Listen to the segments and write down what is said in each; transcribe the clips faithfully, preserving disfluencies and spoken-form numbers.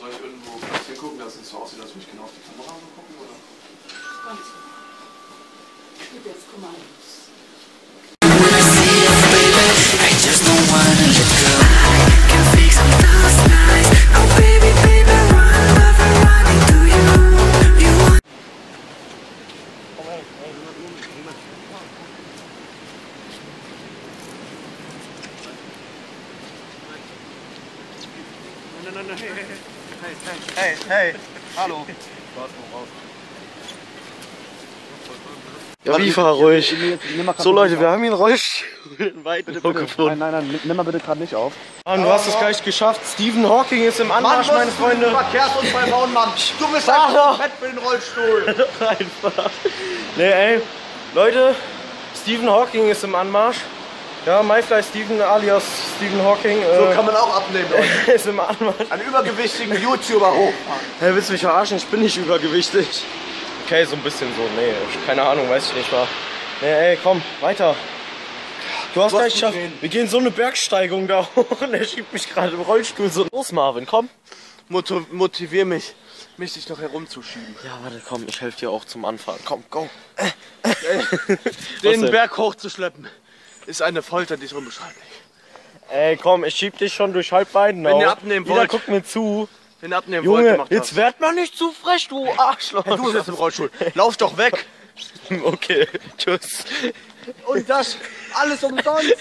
soll ich irgendwo kurz hingucken, dass es so aussieht, als würde ich genau auf die Kamera so gucken, oder? Ganz gut. Jetzt komm mal. Hey, hey, hallo. Ja, wie fahr ruhig. So Leute, wir haben hier einen Rollstuhl in Weidenau gefunden. Nein, nein, nein, nimm mal bitte gerade nicht auf. Mann, du hast es gleich geschafft. Stephen Hawking ist im Anmarsch, Mann, meine Freunde. Verkehrsunfall bauen, Mann. Du bist einfach fett für den Rollstuhl. Einfach. Nee, ey. Leute, Stephen Hawking ist im Anmarsch. Ja, MyFly Steven alias Stephen Hawking. So äh, kann man auch abnehmen, Leute. Ist im Anmarsch. Einen übergewichtigen YouTuber hochfahren. Hey, willst du mich verarschen? Ich bin nicht übergewichtig. Okay, so ein bisschen so. Nee, keine Ahnung, weiß ich nicht mal. Nee, ey, komm, weiter. Du hast gleich geschafft. Wir gehen so eine Bergsteigung da hoch und er schiebt mich gerade im Rollstuhl so. Los, Marvin, komm. Motiv motivier mich, mich dich noch herumzuschieben. Ja, warte, komm, ich helfe dir auch zum Anfahren. Komm, go. Den Berg hochzuschleppen. Ist eine Folter, die ist unbeschreiblich. Ey, komm, ich schieb dich schon durch halb Weidenau. Wenn ihr abnehmen wollt, guck mir zu. Wenn ihr abnehmen Junge, wollt, macht jetzt das. Werd mal nicht zu frech, du Arschloch. Hey, du sitzt im Rollstuhl. Lauf doch weg. Okay, tschüss. Und das alles umsonst.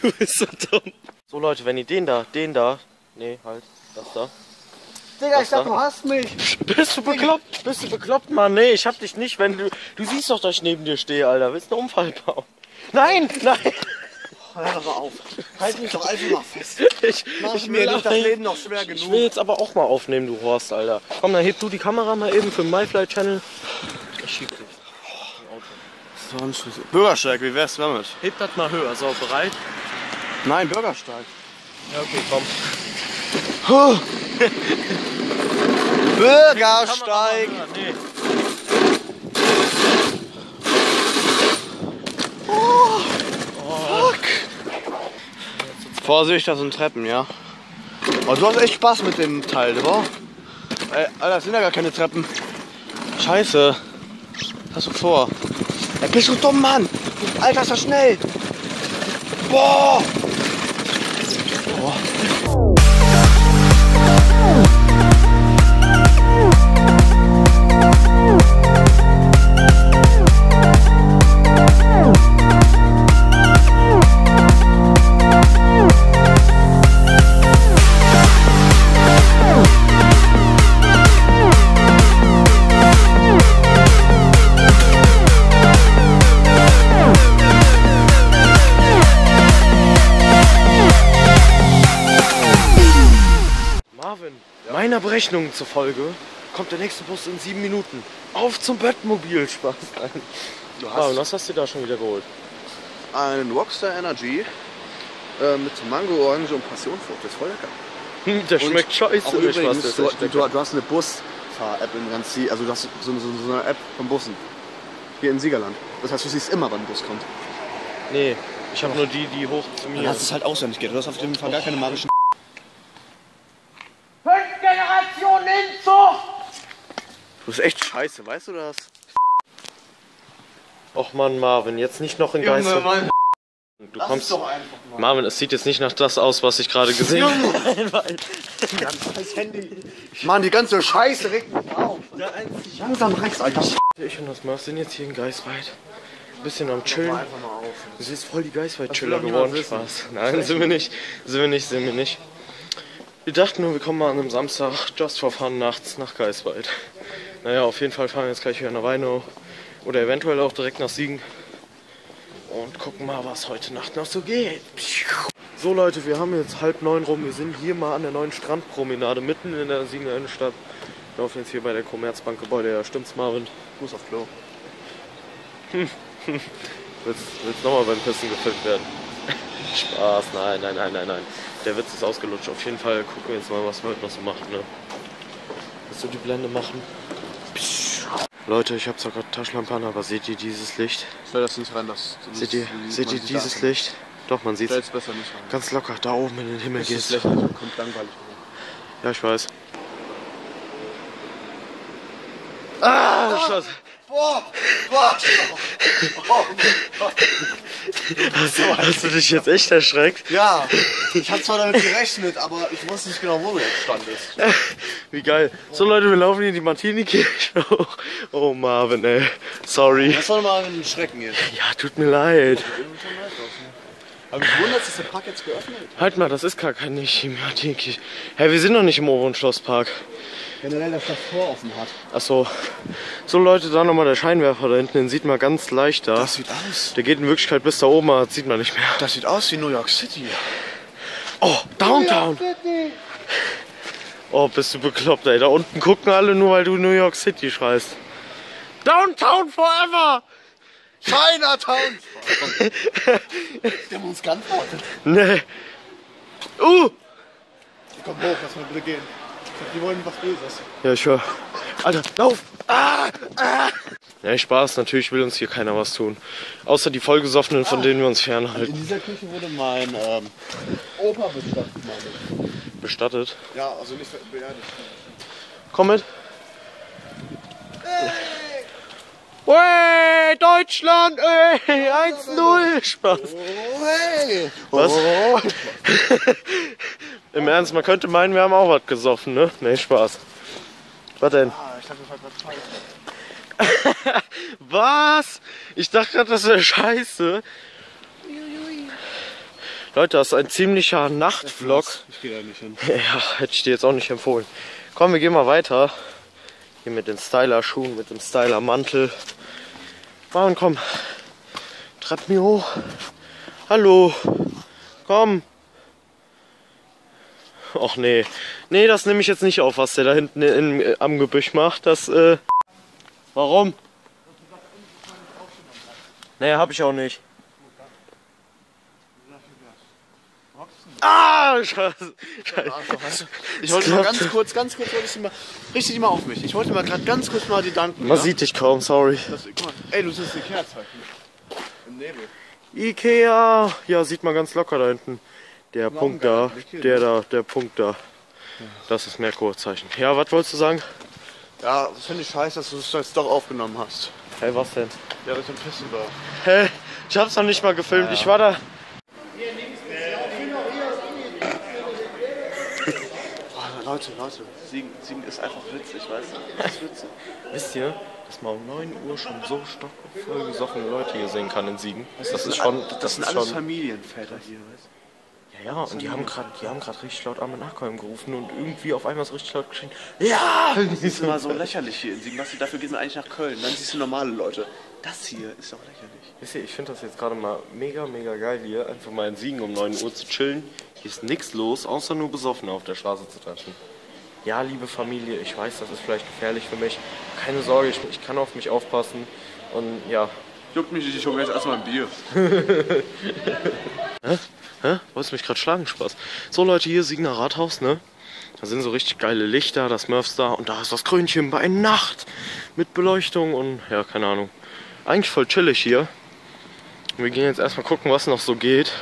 Du bist so dumm. So Leute, wenn ihr den da, den da, nee, halt, das da. Digga, ich dachte, du hast mich. Bist du bekloppt? Bist du bekloppt, Mann? Nee, ich hab dich nicht, wenn du, du siehst doch, dass ich neben dir stehe, Alter. Willst du einen Unfall bauen? Nein, nein! Hör aber auf. Halt mich doch einfach mal fest. Ich, ich mir das Leben noch schwer genug. Ich will jetzt aber auch mal aufnehmen, du Horst, Alter. Komm, dann heb du die Kamera mal eben für den MyFly-Channel. Ich schieb dich. Oh, das ist doch ein Bürgersteig, wie wär's damit? Heb das mal höher. So, bereit? Nein, Bürgersteig. Ja, okay, komm. Huh. Bürgersteig! Oh, fuck! Vorsicht, das sind Treppen, ja. Oh, du hast echt Spaß mit dem Teil, boah. Ey, Alter, das sind ja gar keine Treppen. Scheiße. Was hast du vor? Ey, bist du dumm, Mann! Alter, ist das schnell! Boah! Boah. Meiner Berechnungen zufolge kommt der nächste Bus in sieben Minuten. Auf zum Bettmobil, Spaß. Du hast ah, und was hast du da schon wieder geholt? Einen Rockstar Energy äh, mit Mango, Orange und Passionsfrucht. Das ist voll lecker. Der und schmeckt scheiße. Auch übrigens, was das du, du, du, du hast eine Busfahr-App in ganz Sieg, also du hast so, so, so eine App von Bussen. Hier in Siegerland. Das heißt, du siehst immer, wann ein Bus kommt. Nee, ich habe nur die, die hoch zu mir. Du hast es halt auswendig geht. Du hast auf jeden Fall gar keine magischen. Du bist echt scheiße, weißt du das? Och Mann, Marvin, jetzt nicht noch in Geiswald. Du das kommst. Doch einfach, Mann. Marvin, es sieht jetzt nicht nach das aus, was ich gerade gesehen habe. Das Handy. Mann, die ganze Scheiße regt mich auf. Ja, langsam rechts, Alter. Ich und das Mörv sind jetzt hier in Geiswald. Ein bisschen am Chillen. Du siehst voll die Geiswald-Chiller geworden. Spaß. Nein, sind wir nicht. Sind wir nicht, sind wir nicht. Wir dachten nur, wir kommen mal an einem Samstag, just for fun, nachts nach Geiswald. Naja, auf jeden Fall fahren wir jetzt gleich wieder nach Weino oder eventuell auch direkt nach Siegen und gucken mal, was heute Nacht noch so geht. So Leute, wir haben jetzt halb neun rum, wir sind hier mal an der neuen Strandpromenade, mitten in der Siegener Innenstadt. Wir laufen jetzt hier bei der Commerzbank Gebäude, ja stimmt's Marvin? Fuß auf Klo. Hm, hm. Willst, willst nochmal beim Pissen gefilmt werden? Spaß, nein, nein, nein, nein, nein. Der Witz ist ausgelutscht. Auf jeden Fall gucken wir jetzt mal, was wir heute noch so machen, ne? Willst du die Blende machen? Psch. Leute, ich habe zwar gerade Taschenlampe an, aber seht ihr dieses Licht? Stell das nicht rein, das... das seht ihr, seht ihr dieses Licht? Doch, man sieht es. Ganz locker, da oben in den Himmel geht es. Kommt langweilig. Ja, ich weiß. Ah, oh, Scheiße. Boah, boah. Oh mein Gott. Hast du dich jetzt echt erschreckt? Ja, ich hab zwar damit gerechnet, aber ich wusste nicht genau, wo du jetzt standest. Wie geil. So Leute, wir laufen hier die Martinikirche hoch. Oh Marvin, ey. Sorry. Das war mal ein Schrecken jetzt. Ja, tut mir leid. Aber mich wundert, dass der Park jetzt geöffnet hat. Halt mal, das ist gar kein nicht die Martinikirche. Hey, wir sind noch nicht im oberen Schlosspark. Generell, dass das Tor offen hat. Achso. So Leute, da nochmal der Scheinwerfer da hinten, den sieht man ganz leicht da. Das sieht aus. Der geht in Wirklichkeit bis da oben, das sieht man nicht mehr. Das sieht aus wie New York City. Oh, Downtown. New York City. Oh, bist du bekloppt, ey. Da unten gucken alle nur, weil du New York City schreist. Downtown forever. Chinatown. Der muss ganz antworten. Nee. Uh. Komm hoch, lass mal bitte gehen. Die wollen was Böses. Ja, ich höre. Alter, lauf! Ah, ah. Ja, Spaß, natürlich will uns hier keiner was tun. Außer die Vollgesoffenen, von ah. denen wir uns fernhalten. In dieser Küche wurde mein ähm, Opa bestattet, meine ich. Bestattet? Ja, also nicht beerdigt. Komm mit. Hey. Hey, Deutschland, ey, eins null. Spaß. Oh, hey. Was? Oh. Im Ernst, man könnte meinen, wir haben auch was gesoffen, ne? Nee, Spaß. Was denn? Ah, ich dachte, das war gerade Scheiße. Was? Ich dachte gerade, das wäre Scheiße. Leute, das ist ein ziemlicher Nachtvlog. Ich gehe da nicht hin. Ja, hätte ich dir jetzt auch nicht empfohlen. Komm, wir gehen mal weiter. Hier mit den Styler-Schuhen, mit dem Styler-Mantel. Mann, komm. Treppen hier hoch. Hallo. Komm. Och nee, nee, das nehme ich jetzt nicht auf, was der da hinten in, in, am Gebüsch macht. Das, äh, warum? Nee, hab ich auch nicht. Ah, Scheiße. Scheiße. Ich wollte mal ganz kurz, ganz kurz, wollte ich mal, richte dich mal auf mich. Ich wollte mal gerade ganz kurz mal die danken. Man ja? sieht dich kaum, sorry. Das, guck mal. Ey, du siehst eine Kerze im Nebel. IKEA, ja, sieht man ganz locker da hinten. Der Punkt da, der da, der Punkt da. Das ist Merkur-Zeichen. Ja, was wolltest du sagen? Ja, finde ich scheiße, dass du es jetzt doch aufgenommen hast. Hey, was denn? Ja, das ist ein Pissen da. Hey, ich hab's noch nicht mal gefilmt, ja. Ich war da. Oh, Leute, Leute, Siegen, Siegen ist einfach witzig, weißt du? Das ist witzig. Wisst ihr, dass man um neun Uhr schon so stockvoll gesoffene Leute hier sehen kann in Siegen? Das, das ist schon. Das, das sind alles schon Familienväter hier, weißt du? Ja, ja, und die haben gerade, die haben gerade richtig laut Armin Nachkommen gerufen und irgendwie auf einmal so richtig laut geschrien. Ja! Das ist immer so lächerlich hier in Siegen. Was sie dafür gehen, sie eigentlich nach Köln. Dann siehst du normale Leute. Das hier ist doch lächerlich. Wisst ihr, ich finde das jetzt gerade mal mega, mega geil hier, einfach mal in Siegen um neun Uhr zu chillen. Hier ist nichts los, außer nur Besoffene auf der Straße zu treffen. Ja, liebe Familie, ich weiß, das ist vielleicht gefährlich für mich. Keine Sorge, ich, ich kann auf mich aufpassen. Und ja. Juckt mich nicht, ich hole jetzt erstmal ein Bier. Hä? Hä? Wolltest du mich gerade schlagen? Spaß. So Leute, hier Siegener Rathaus, ne? Da sind so richtig geile Lichter, das Mörvs da und da ist das Krönchen bei Nacht mit Beleuchtung und ja, keine Ahnung. Eigentlich voll chillig hier. Und wir gehen jetzt erstmal gucken, was noch so geht.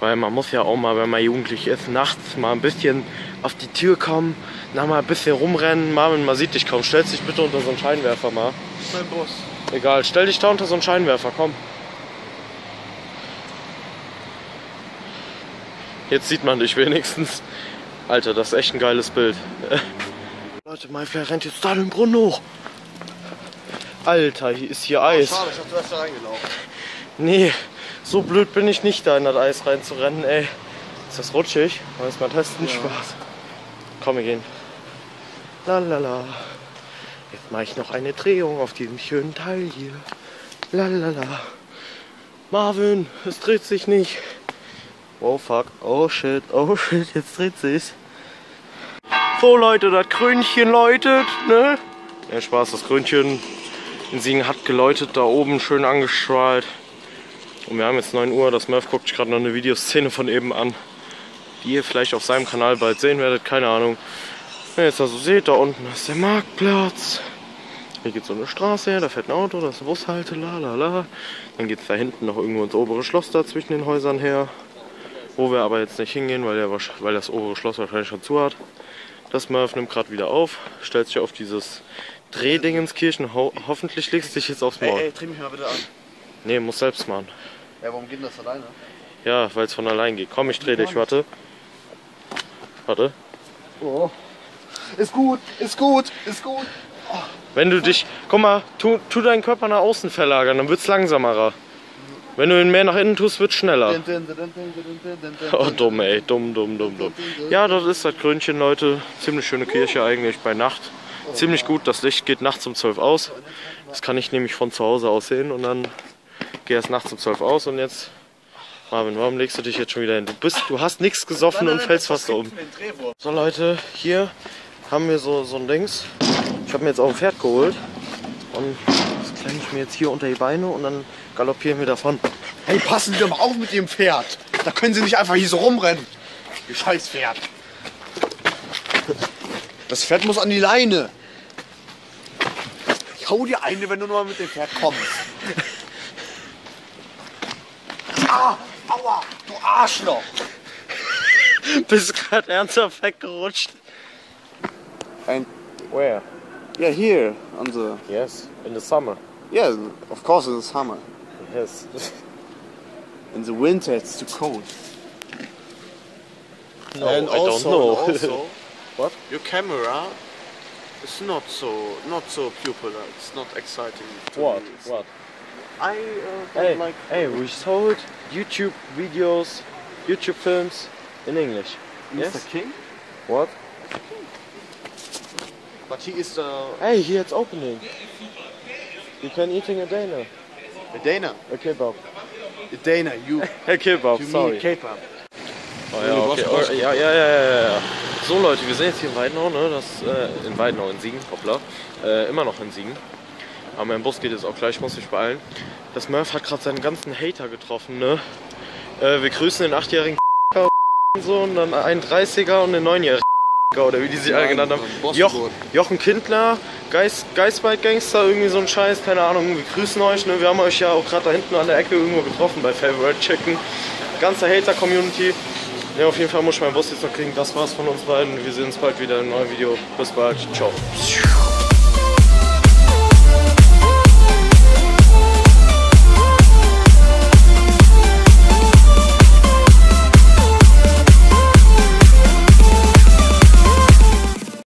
Weil man muss ja auch mal, wenn man jugendlich ist, nachts mal ein bisschen auf die Tür kommen, dann mal ein bisschen rumrennen. Marvin, man sieht dich kaum. Stellst dich bitte unter so einen Scheinwerfer mal. Das ist mein Bus. Egal, stell dich da unter so einen Scheinwerfer, komm. Jetzt sieht man dich wenigstens. Alter, das ist echt ein geiles Bild. Leute, MyFly rennt jetzt da den Brunnen hoch. Alter, hier ist hier Eis. Oh, schade, ich hab zuerst da reingelaufen. Nee, so blöd bin ich nicht, da in das Eis reinzurennen, ey. Ist das rutschig? Wollen wir es mal testen? Ja. Spaß. Komm, wir gehen. Lalala. Jetzt mache ich noch eine Drehung auf diesem schönen Teil hier. Lalala. Marvin, es dreht sich nicht. Oh fuck, oh shit, oh shit, jetzt dreht sich's. So Leute, das Krönchen läutet, ne? Ja, Spaß, das Krönchen in Siegen hat geläutet, da oben schön angestrahlt. Und wir haben jetzt neun Uhr, das Mörv guckt sich gerade noch eine Videoszene von eben an, die ihr vielleicht auf seinem Kanal bald sehen werdet, keine Ahnung. Wenn ihr jetzt also seht, da unten ist der Marktplatz. Hier geht so eine Straße her, da fährt ein Auto, da ist eine Bushalte, la la la. Dann geht's da hinten noch irgendwo ins obere Schloss da zwischen den Häusern her. Wo wir aber jetzt nicht hingehen, weil, der, weil das obere Schloss wahrscheinlich schon zu hat. Das Mörv nimmt gerade wieder auf, stellt sich auf dieses Drehdingenskirchen, ho hoffentlich legst du dich jetzt aufs Maul. Ey, ey, dreh mich mal bitte an. Nee, muss selbst machen. Ja, warum geht das alleine? Ja, weil es von allein geht. Komm, ich dreh dich, warte. Warte. Oh. Ist gut, ist gut, ist gut. Oh. Wenn du dich, guck mal, tu, tu deinen Körper nach außen verlagern, dann wird's langsamerer. Wenn du ihn mehr nach innen tust, wird's schneller. Oh, dumm, ey, dumm, dumm, dumm, dumm. Ja, das ist das Krönchen, Leute. Ziemlich schöne Kirche eigentlich bei Nacht. Ziemlich gut, das Licht geht nachts um zwölf aus. Das kann ich nämlich von zu Hause aus sehen und dann geht es nachts um zwölf aus und jetzt... Marvin, warum legst du dich jetzt schon wieder hin? Du bist, du hast nichts gesoffen nein, nein, und fällst fast um. So Leute, hier haben wir so, so ein Dings. Ich habe mir jetzt auch ein Pferd geholt und das klemme ich mir jetzt hier unter die Beine und dann galoppieren wir davon. Hey, passen Sie mal auf mit Ihrem Pferd. Da können Sie nicht einfach hier so rumrennen. Ihr scheiß Pferd. Das Pferd muss an die Leine. Ich hau dir eine, wenn du nur mal mit dem Pferd kommst. Ah, aua, du Arschloch. Bist gerade ernsthaft weggerutscht. And where? Yeah, here on the... Yes, in the summer. Yeah, of course in the summer. Yes. In the winter it's too cold. No, and I also, don't know. Also, what? Your camera is not so not so popular. It's not exciting. What? Me. What? I uh, don't hey, like. Hey, we sold YouTube videos, YouTube films in English. Mister Yes? King? What? Mister King. But he is. Uh, hey, he is opening. You can eating a dana. A dana? A kebab. A dana, you. A kebab. You sorry. Mean kebab. Oh, ja, okay. oh, ja, ja, ja, ja. So Leute, wir sind jetzt hier in Weidenau, ne? Das äh, in Weidenau in Siegen, hoppla. Äh, immer noch in Siegen. Aber mein Bus geht jetzt auch gleich, ich muss mich beeilen. Das Mörv hat gerade seinen ganzen Hater getroffen, ne? Äh, wir grüßen den achtjährigen und so und dann einen dreißiger und den neunjährigen oder wie die sich alle genannt haben. Joch, Jochen Kindler, Geis, Geiswald Gangster, irgendwie so ein Scheiß, keine Ahnung. Wir grüßen euch, ne? Wir haben euch ja auch gerade da hinten an der Ecke irgendwo getroffen bei Favorite Chicken. Ganze Hater-Community. Ja, auf jeden Fall muss ich meinen Bus jetzt noch kriegen. Das war's von uns beiden. Wir sehen uns bald wieder in einem neuen Video. Bis bald. Ciao.